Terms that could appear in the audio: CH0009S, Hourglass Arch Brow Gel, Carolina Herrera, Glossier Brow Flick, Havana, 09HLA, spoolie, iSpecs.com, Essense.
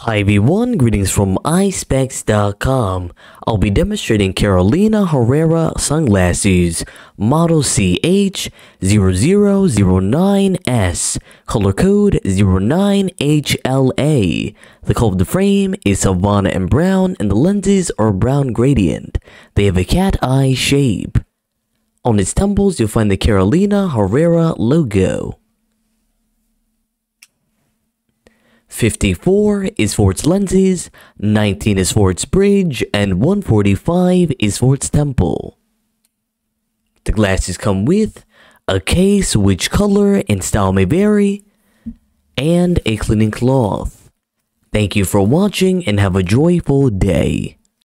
Hi everyone, greetings from iSpecs.com. I'll be demonstrating Carolina Herrera sunglasses, model CH0009S, color code 09HLA. The color of the frame is Havana and brown, and the lenses are brown gradient. They have a cat eye shape. On its temples, you'll find the Carolina Herrera logo. 54 is for its lenses, 19 is for its bridge, and 145 is for its temple. The glasses come with a case which color and style may vary, and a cleaning cloth. Thank you for watching and have a joyful day.